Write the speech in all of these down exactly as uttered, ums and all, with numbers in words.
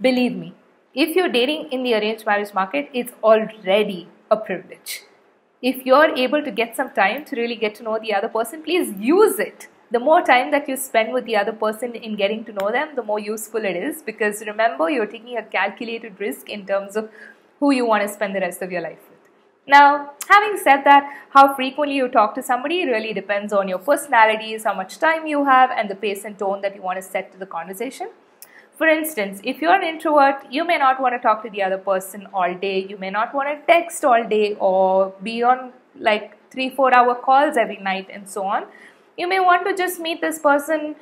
Believe me, if you're dating in the arranged marriage market, it's already a privilege. If you're able to get some time to really get to know the other person, please use it. The more time that you spend with the other person in getting to know them, the more useful it is. Because remember, you're taking a calculated risk in terms of who you want to spend the rest of your life with. Now, having said that, how frequently you talk to somebody really depends on your personalities, how much time you have, and the pace and tone that you want to set to the conversation. For instance, if you're an introvert, you may not want to talk to the other person all day. You may not want to text all day or be on like three, four hour calls every night and so on. You may want to just meet this person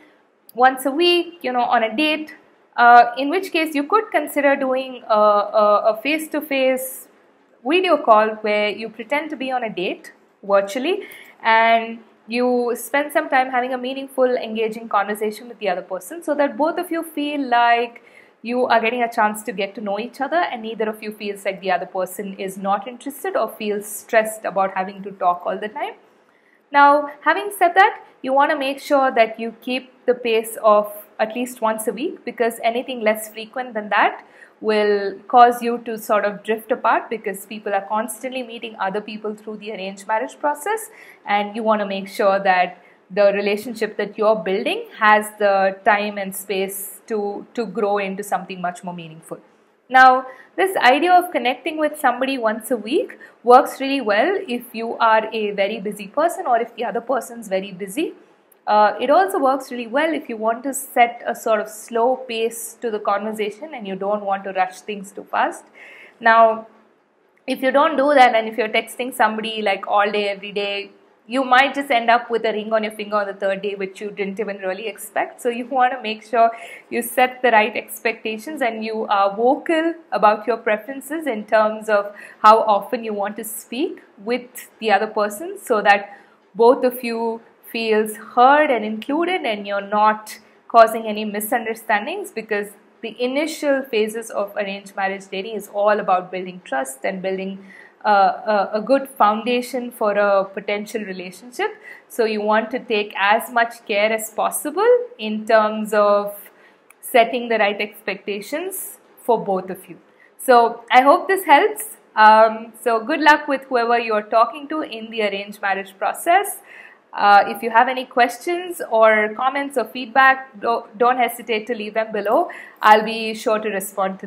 once a week, you know, on a date, uh, in which case you could consider doing a, a, a face-to-face video call where you pretend to be on a date virtually and you spend some time having a meaningful, engaging conversation with the other person so that both of you feel like you are getting a chance to get to know each other and neither of you feels like the other person is not interested or feels stressed about having to talk all the time. Now, having said that, you want to make sure that you keep the pace of at least once a week, because anything less frequent than that will cause you to sort of drift apart, because people are constantly meeting other people through the arranged marriage process, and you want to make sure that the relationship that you're building has the time and space to, to grow into something much more meaningful. Now, this idea of connecting with somebody once a week works really well if you are a very busy person or if the other person's very busy. Uh, it also works really well if you want to set a sort of slow pace to the conversation and you don't want to rush things too fast. Now, if you don't do that and if you're texting somebody like all day, every day, you might just end up with a ring on your finger on the third day, which you didn't even really expect. So you want to make sure you set the right expectations and you are vocal about your preferences in terms of how often you want to speak with the other person so that both of you feels heard and included and you're not causing any misunderstandings, because the initial phases of arranged marriage dating is all about building trust and building Uh, a, a good foundation for a potential relationship. So you want to take as much care as possible in terms of setting the right expectations for both of you. So I hope this helps. Um, so good luck with whoever you're talking to in the arranged marriage process. Uh, if you have any questions or comments or feedback, don't, don't hesitate to leave them below. I'll be sure to respond to them.